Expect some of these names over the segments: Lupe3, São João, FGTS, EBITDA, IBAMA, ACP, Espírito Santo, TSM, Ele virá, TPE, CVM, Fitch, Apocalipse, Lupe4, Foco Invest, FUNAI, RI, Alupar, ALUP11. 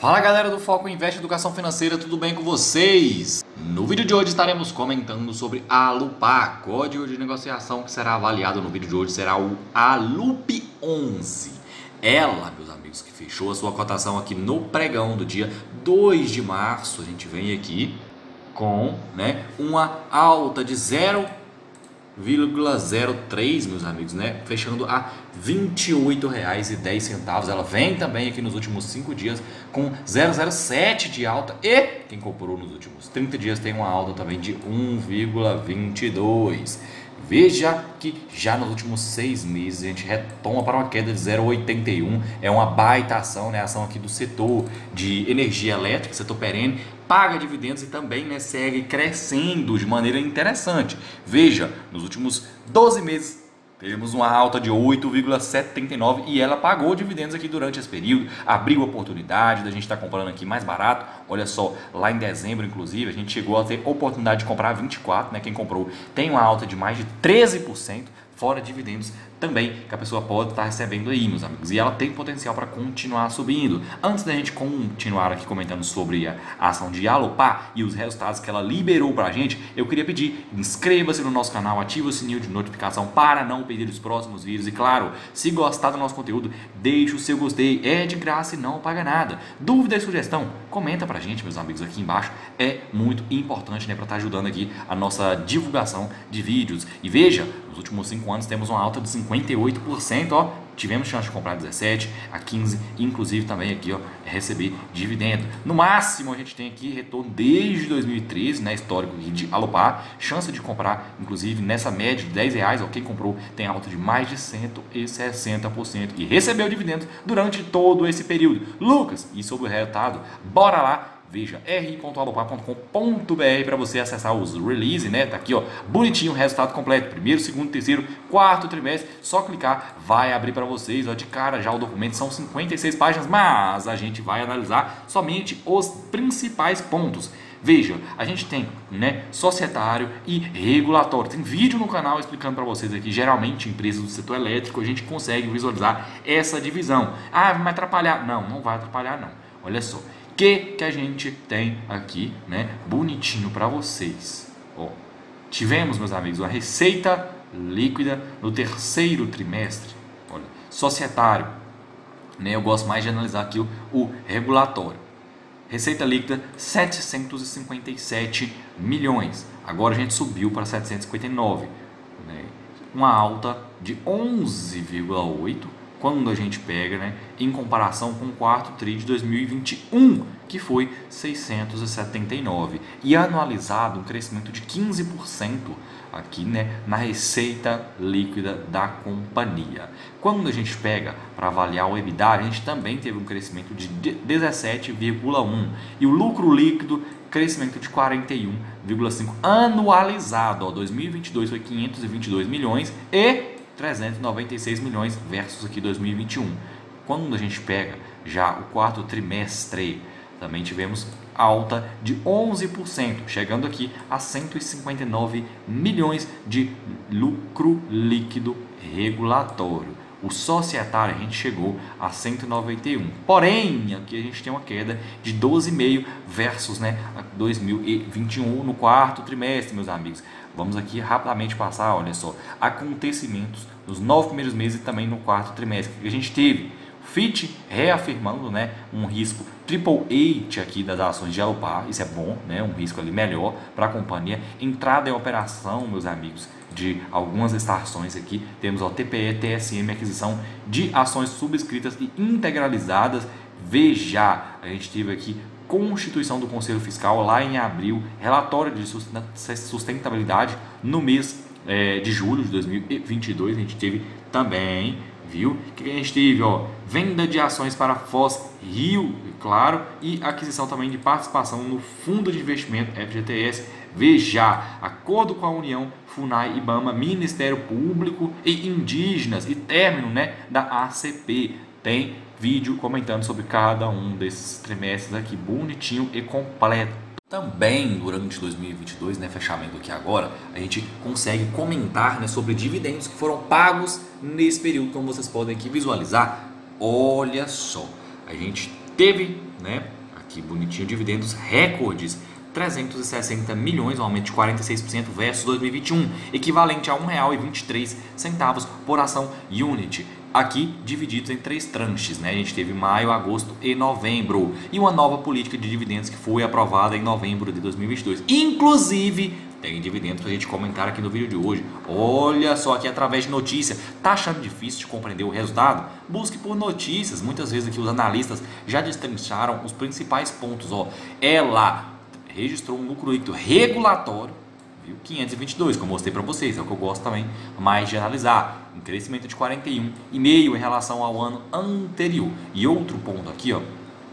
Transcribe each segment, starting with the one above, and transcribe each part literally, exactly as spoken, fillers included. Fala galera do Foco Invest Educação Financeira, tudo bem com vocês? No vídeo de hoje estaremos comentando sobre a Alupar, código de negociação que será avaliado no vídeo de hoje será o Alup onze. Ela, meus amigos, que fechou a sua cotação aqui no pregão do dia dois de março, a gente vem aqui com né, uma alta de zero vírgula zero três, meus amigos, né? Fechando a vinte e oito reais e dez centavos. Ela vem também aqui nos últimos cinco dias com zero vírgula zero sete de alta e quem comprou nos últimos trinta dias tem uma alta também de um vírgula vinte e dois. Veja que já nos últimos seis meses a gente retoma para uma queda de zero vírgula oitenta e um. É uma baita ação, né? Ação aqui do setor de energia elétrica, setor perene, paga dividendos e também né, segue crescendo de maneira interessante. Veja, nos últimos doze meses temos uma alta de oito vírgula setenta e nove e ela pagou dividendos aqui durante esse período, abriu a oportunidade da gente estar comprando aqui mais barato. Olha só, lá em dezembro, inclusive, a gente chegou a ter oportunidade de comprar vinte e quatro, né? Quem comprou tem uma alta de mais de treze por cento, fora dividendos também, que a pessoa pode estar recebendo aí, meus amigos. E ela tem potencial para continuar subindo. Antes da gente continuar aqui comentando sobre a ação de Alupar e os resultados que ela liberou para a gente, eu queria pedir, inscreva-se no nosso canal, ative o sininho de notificação para não perder os próximos vídeos. E claro, se gostar do nosso conteúdo, deixe o seu gostei, é de graça e não paga nada. Dúvida e sugestão, comenta para a gente, meus amigos, aqui embaixo. É muito importante né, para estar ajudando aqui a nossa divulgação de vídeos. E veja, nos últimos cinco anos temos uma alta de cinquenta e oito por cento, ó, tivemos chance de comprar dezessete a quinze, inclusive também aqui, ó, receber dividendo. No máximo a gente tem aqui retorno desde dois mil e treze, né, histórico de Alupar, chance de comprar inclusive nessa média de dez reais, ó, quem comprou tem alta de mais de cento e sessenta por cento e recebeu dividendos durante todo esse período. Lucas, e sobre o resultado, bora lá. Veja, r ponto alupar ponto com ponto br para você acessar os release, né? Tá aqui, ó, bonitinho o resultado completo. Primeiro, segundo, terceiro, quarto trimestre. Só clicar, vai abrir para vocês, ó, de cara já o documento. São cinquenta e seis páginas, mas a gente vai analisar somente os principais pontos. Veja, a gente tem, né, societário e regulatório. Tem vídeo no canal explicando para vocês aqui. Geralmente, empresas do setor elétrico, a gente consegue visualizar essa divisão. Ah, vai atrapalhar? Não, não vai atrapalhar, não. Olha só. Que, que a gente tem aqui, né, bonitinho para vocês. Ó, tivemos, meus amigos, a receita líquida no terceiro trimestre. Olha, societário, né, eu gosto mais de analisar aqui o, o regulatório. Receita líquida setecentos e cinquenta e sete milhões. Agora a gente subiu para setecentos e cinquenta e nove, né, uma alta de onze vírgula oito por cento. Quando a gente pega, né, em comparação com o quarto tri de dois mil e vinte e um, que foi seiscentos e setenta e nove, e anualizado um crescimento de quinze por cento aqui, né, na receita líquida da companhia. Quando a gente pega para avaliar o EBITDA, a gente também teve um crescimento de dezessete vírgula um e o lucro líquido crescimento de quarenta e um vírgula cinco anualizado, ó, dois mil e vinte e dois foi quinhentos e vinte e dois milhões e trezentos e noventa e seis milhões versus aqui dois mil e vinte e um. Quando a gente pega já o quarto trimestre, também tivemos alta de onze por cento, chegando aqui a cento e cinquenta e nove milhões de lucro líquido regulatório. O societário a gente chegou a cento e noventa e um. Porém, aqui a gente tem uma queda de doze vírgula cinco versus né, dois mil e vinte e um no quarto trimestre, meus amigos. Vamos aqui rapidamente passar, olha só, acontecimentos nos nove primeiros meses e também no quarto trimestre. Que a gente teve Fitch reafirmando né, um risco triplo A aqui das ações de Alupar, isso é bom, né, um risco ali melhor para a companhia. Entrada em operação, meus amigos, de algumas estações aqui, temos o T P E, T S M, aquisição de ações subscritas e integralizadas. Veja, a gente teve aqui constituição do Conselho Fiscal lá em abril, relatório de sustentabilidade no mês é, de julho de dois mil e vinte e dois, a gente teve também, viu? Que a gente teve, ó, venda de ações para Foz Rio, claro, e aquisição também de participação no Fundo de Investimento F G T S. Veja, acordo com a União, FUNAI, IBAMA, Ministério Público e Indígenas e término, né, da A C P. Tem vídeo comentando sobre cada um desses trimestres aqui, bonitinho e completo. Também durante dois mil e vinte e dois, né, fechamento aqui agora, a gente consegue comentar né, sobre dividendos que foram pagos nesse período, como vocês podem aqui visualizar. Olha só, a gente teve né? Aqui bonitinho, dividendos recordes, trezentos e sessenta milhões, um aumento de quarenta e seis por cento versus dois mil e vinte e um, equivalente a um real e vinte e três centavos por ação unit. Aqui divididos em três tranches, né? A gente teve maio, agosto e novembro. E uma nova política de dividendos que foi aprovada em novembro de dois mil e vinte e dois. Inclusive, tem dividendos para a gente comentar aqui no vídeo de hoje. Olha só aqui através de notícia. Tá achando difícil de compreender o resultado? Busque por notícias. Muitas vezes aqui os analistas já destrincharam os principais pontos. Ó, ela registrou um lucro líquido regulatório, viu? quinhentos e vinte e dois, como eu mostrei para vocês, é o que eu gosto também mais de analisar. Um crescimento de quarenta e um vírgula cinco por cento em relação ao ano anterior. E outro ponto aqui, ó,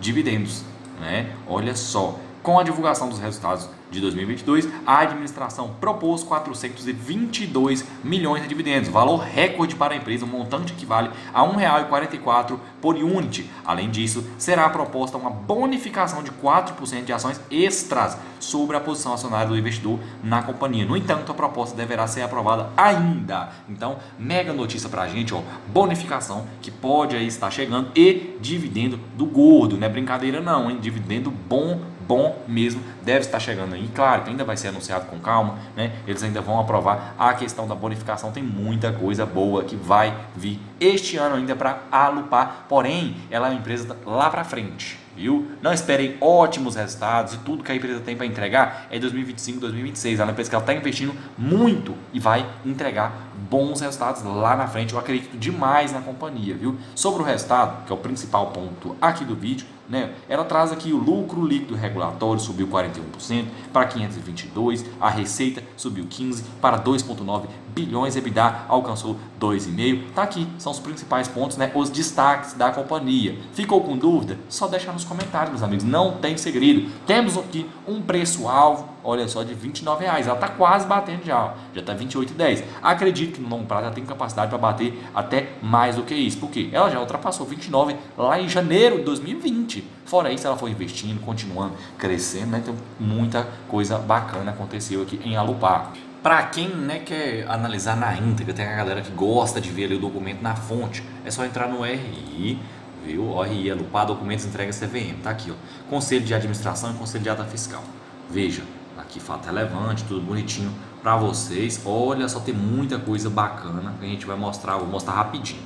dividendos, né? Olha só, com a divulgação dos resultados de dois mil e vinte e dois, a administração propôs quatrocentos e vinte e dois milhões de dividendos, valor recorde para a empresa, um montante que vale a um real e quarenta e quatro centavos por unit. Além disso, será proposta uma bonificação de quatro por cento de ações extras sobre a posição acionária do investidor na companhia. No entanto, a proposta deverá ser aprovada ainda. Então, mega notícia para a gente, ó, bonificação que pode aí estar chegando e dividendo do gordo, não é brincadeira não, hein? Dividendo bom, bom mesmo, deve estar chegando aí. Claro que ainda vai ser anunciado com calma, né? Eles ainda vão aprovar a questão da bonificação. Tem muita coisa boa que vai vir este ano ainda para Alupar. Porém, ela é uma empresa lá para frente, viu? Não esperem ótimos resultados e tudo que a empresa tem para entregar é dois mil e vinte e cinco, dois mil e vinte e seis. Ela é uma empresa que ela está investindo muito e vai entregar bons resultados lá na frente. Eu acredito demais na companhia, viu? Sobre o resultado, que é o principal ponto aqui do vídeo, né? Ela traz aqui o lucro líquido regulatório subiu quarenta e um por cento para quinhentos e vinte e dois, a receita subiu quinze por cento para dois vírgula nove bilhões, EBITDA alcançou dois vírgula cinco. Tá aqui, são os principais pontos, né? Os destaques da companhia. Ficou com dúvida? Só deixa nos comentários, meus amigos, não tem segredo. Temos aqui um preço-alvo, olha só, de vinte e nove reais, ela está quase batendo já, já está vinte e oito reais e dez centavos. Acredito que no longo prazo ela tem capacidade para bater até mais do que isso, porque ela já ultrapassou vinte e nove reais lá em janeiro de dois mil e vinte. Fora isso, ela foi investindo, continuando, crescendo, né? Então, muita coisa bacana aconteceu aqui em Alupar. Para quem, né, quer analisar na íntegra, tem a galera que gosta de ver ali o documento na fonte, é só entrar no R I, viu? R I Alupar, documentos, entrega C V M, tá aqui, ó. Conselho de Administração e Conselho de Ata Fiscal. Veja, aqui fato relevante, tudo bonitinho para vocês. Olha só, tem muita coisa bacana que a gente vai mostrar, vou mostrar rapidinho.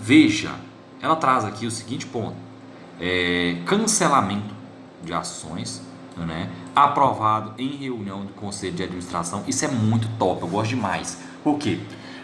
Veja, ela traz aqui o seguinte ponto. É, cancelamento de ações, né? Aprovado em reunião do Conselho de Administração. Isso é muito top, eu gosto demais. Por quê?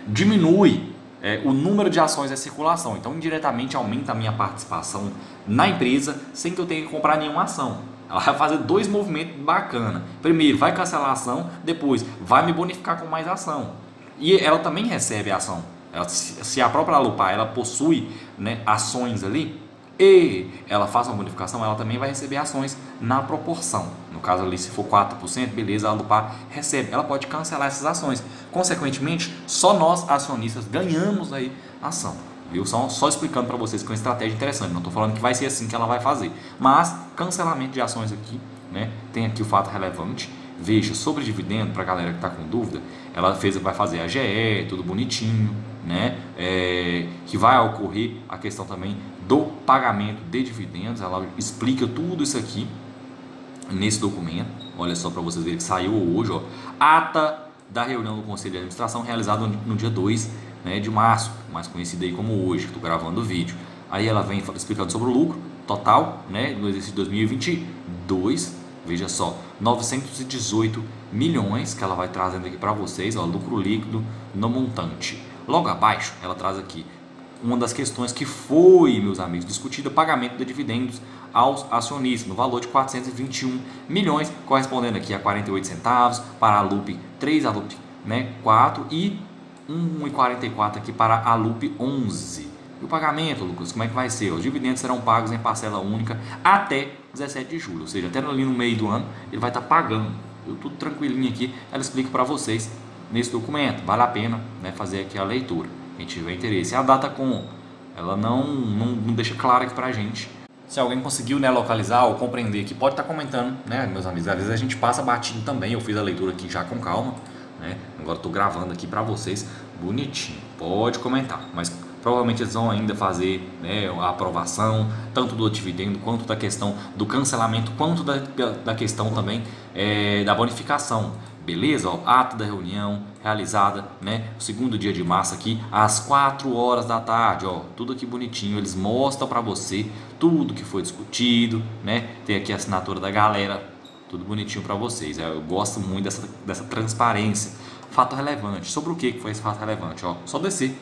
Diminui é, o número de ações da circulação. Então, indiretamente aumenta a minha participação na empresa sem que eu tenha que comprar nenhuma ação. Ela vai fazer dois movimentos bacanas. Primeiro, vai cancelar a ação. Depois, vai me bonificar com mais ação. E ela também recebe a ação. Ela, se a própria Alupar, ela possui, né, ações ali, e ela faz uma bonificação, ela também vai receber ações na proporção. No caso ali, se for quatro por cento, beleza, a Alupar recebe. Ela pode cancelar essas ações. Consequentemente, só nós, acionistas, ganhamos aí ação. Viu? Só, só explicando para vocês que é uma estratégia interessante. Não estou falando que vai ser assim que ela vai fazer. Mas, cancelamento de ações aqui, né? Tem aqui o fato relevante. Veja, sobre dividendo, para a galera que está com dúvida, ela fez, vai fazer a A G E, tudo bonitinho, né? É, que vai ocorrer a questão também do pagamento de dividendos. Ela explica tudo isso aqui nesse documento. Olha só para vocês verem que saiu hoje, ó. Ata da reunião do Conselho de Administração realizada no dia dois, né, de março, mais conhecida aí como hoje, que estou gravando o vídeo. Aí ela vem explicando sobre o lucro total, né, do exercício de dois mil e vinte e dois. Veja só, novecentos e dezoito milhões que ela vai trazendo aqui para vocês, ó, lucro líquido no montante. Logo abaixo, ela traz aqui uma das questões que foi, meus amigos, discutida, pagamento de dividendos aos acionistas, no valor de quatrocentos e vinte e um milhões, correspondendo aqui a quarenta e oito centavos para a Lupe três, a Lupe, né, quatro e um real e quarenta e quatro centavos aqui para a Lupe onze. E o pagamento, Lucas, como é que vai ser? Os dividendos serão pagos em parcela única até dezessete de julho, ou seja, até ali no meio do ano ele vai estar pagando. Eu tudo tranquilinho aqui, ela explica para vocês nesse documento, vale a pena, né, fazer aqui a leitura. Quem tiver interesse, a data com ela não, não, não deixa clara aqui pra gente. Se alguém conseguiu, né, localizar ou compreender, que pode estar tá comentando, né, meus amigos. Às vezes a gente passa batido também. Eu fiz a leitura aqui já com calma, né? Agora estou gravando aqui pra vocês bonitinho. Pode comentar, mas Provavelmente eles vão ainda fazer, né, a aprovação tanto do dividendo quanto da questão do cancelamento, quanto da, da questão também é, da bonificação. Beleza? Ó, ato da reunião realizada, né, o segundo dia de março aqui, às quatro horas da tarde, ó, tudo aqui bonitinho, eles mostram para você tudo que foi discutido, né, tem aqui a assinatura da galera, tudo bonitinho para vocês. Eu gosto muito dessa, dessa transparência. Fato relevante, sobre o que foi esse fato relevante? Ó, só descer.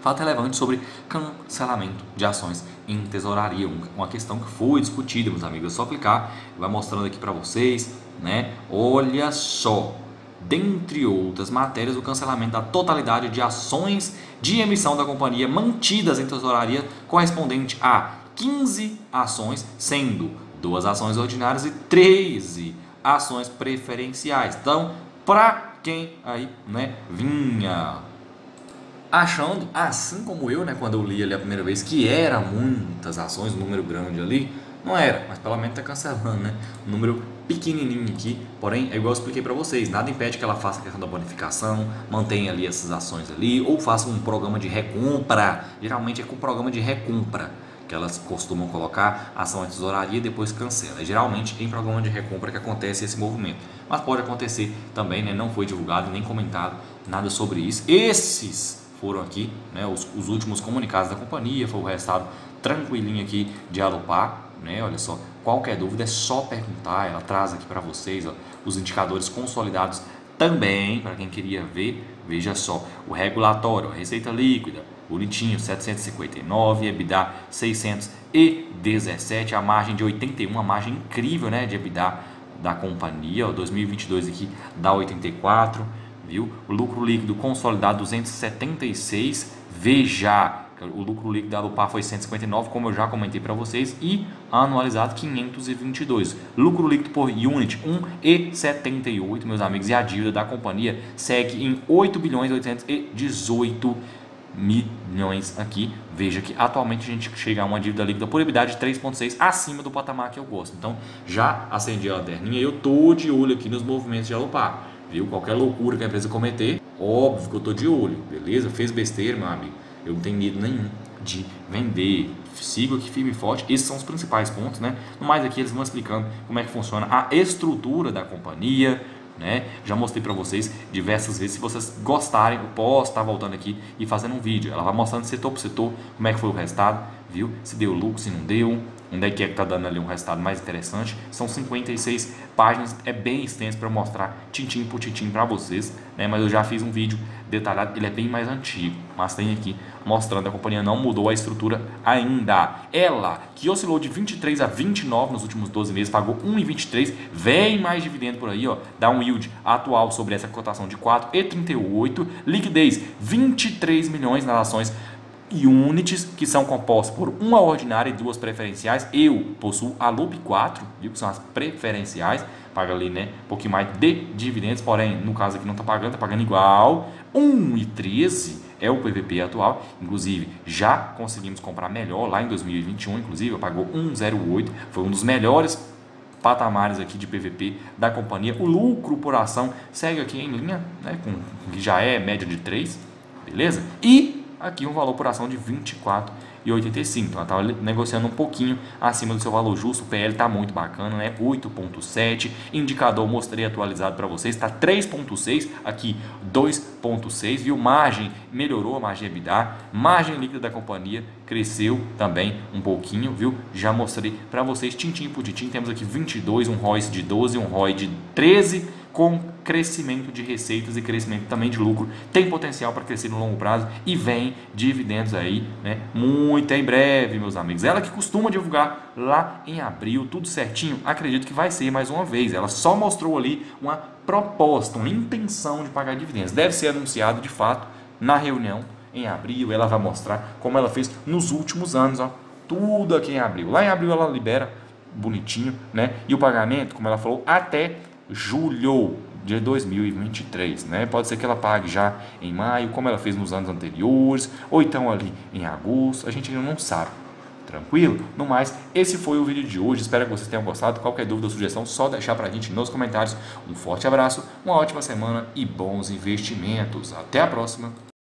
Fato relevante sobre cancelamento de ações em tesouraria, uma questão que foi discutida, meus amigos. É só clicar, vai mostrando aqui para vocês, né? Olha só, dentre outras matérias, o cancelamento da totalidade de ações de emissão da companhia mantidas em tesouraria, correspondente a quinze ações, sendo duas ações ordinárias e treze ações preferenciais. Então, para quem aí, né, vinha achando, assim como eu, né, quando eu li ali a primeira vez, que era muitas ações, um número grande ali, não era, mas pelo menos está cancelando, né, um número pequenininho aqui. Porém, é igual eu expliquei para vocês, nada impede que ela faça a questão da bonificação, mantenha ali essas ações ali, ou faça um programa de recompra. Geralmente é com o programa de recompra que elas costumam colocar ação em tesouraria e depois cancela. É geralmente em programa de recompra que acontece esse movimento. Mas pode acontecer também, né, não foi divulgado nem comentado nada sobre isso. Esses foram aqui, né, os, os últimos comunicados da companhia, foi o resultado tranquilinho aqui de Alupar, né? Olha só, qualquer dúvida é só perguntar, ela traz aqui para vocês, ó, os indicadores consolidados também, para quem queria ver, veja só, o regulatório, a receita líquida, bonitinho, setecentos e cinquenta e nove, EBITDA seiscentos e dezessete, a margem de oitenta e um, a margem incrível, né, de EBITDA da companhia, ó, dois mil e vinte e dois aqui dá oitenta e quatro, viu? O lucro líquido consolidado duzentos e setenta e seis, veja, o lucro líquido da Alupar foi cento e cinquenta e nove, como eu já comentei para vocês, e anualizado quinhentos e vinte e dois. Lucro líquido por unit um vírgula setenta e oito, meus amigos, e a dívida da companhia segue em oito bilhões oitocentos e dezoito milhões aqui. Veja que atualmente a gente chega a uma dívida líquida por EBITDA de três vírgula seis, acima do patamar que eu gosto. Então, já acendi a lanterninha e eu tô de olho aqui nos movimentos de Alupar, viu? Qualquer loucura que a empresa cometer, óbvio que eu tô de olho, beleza? Fez besteira, meu amigo. Eu não tenho medo nenhum de vender. Sigo aqui firme e forte. Esses são os principais pontos, né? No mais aqui eles vão explicando como é que funciona a estrutura da companhia, né? Já mostrei para vocês diversas vezes. Se vocês gostarem, eu posso estar voltando aqui e fazendo um vídeo. Ela vai mostrando setor por setor como é que foi o resultado, viu? Se deu lucro, se não deu. Onde é que é que tá dando ali um resultado mais interessante. São cinquenta e seis páginas, é bem extenso para mostrar tintim por tintim para vocês, né? Mas eu já fiz um vídeo detalhado, ele é bem mais antigo, mas tem aqui mostrando a companhia não mudou a estrutura ainda. Ela, que oscilou de vinte e três a vinte e nove nos últimos doze meses, pagou um vírgula vinte e três, vem mais dividendo por aí, ó, dá um yield atual sobre essa cotação de quatro vírgula trinta e oito, liquidez vinte e três milhões nas ações e units, que são compostos por uma ordinária e duas preferenciais. Eu possuo a Lupe quatro, viu, que são as preferenciais, paga ali, né, um pouquinho mais de dividendos, porém, no caso aqui não está pagando, está pagando igual. um vírgula treze é o P V P atual, inclusive já conseguimos comprar melhor lá em dois mil e vinte e um, inclusive, pagou um vírgula zero oito, foi um dos melhores patamares aqui de P V P da companhia. O lucro por ação segue aqui em linha, né, com que já é média de três, beleza? E aqui um valor por ação de vinte e quatro reais e oitenta e cinco centavos. Então ela estava negociando um pouquinho acima do seu valor justo. O P L está muito bacana, né? oito vírgula sete. Indicador mostrei atualizado para vocês. Está três vírgula seis. Aqui dois vírgula seis. Viu? Margem melhorou, a margem EBITDA. Margem líquida da companhia cresceu também um pouquinho, viu? Já mostrei para vocês. Tintim por tintim. Temos aqui vinte e dois, um R O I de doze, um R O I de treze, com crescimento de receitas e crescimento também de lucro, tem potencial para crescer no longo prazo e vem dividendos aí, né, muito em breve, meus amigos. Ela que costuma divulgar lá em abril, tudo certinho, acredito que vai ser mais uma vez. Ela só mostrou ali uma proposta, uma intenção de pagar dividendos, deve ser anunciado de fato na reunião em abril. Ela vai mostrar como ela fez nos últimos anos, ó, tudo aqui em abril. Lá em abril ela libera bonitinho, né, e o pagamento, como ela falou, até julho de dois mil e vinte e três, né? Pode ser que ela pague já em maio, como ela fez nos anos anteriores, ou então ali em agosto, a gente ainda não sabe. Tranquilo? No mais, esse foi o vídeo de hoje, espero que vocês tenham gostado. Qualquer dúvida ou sugestão, só deixar pra gente nos comentários. Um forte abraço, uma ótima semana e bons investimentos. Até a próxima!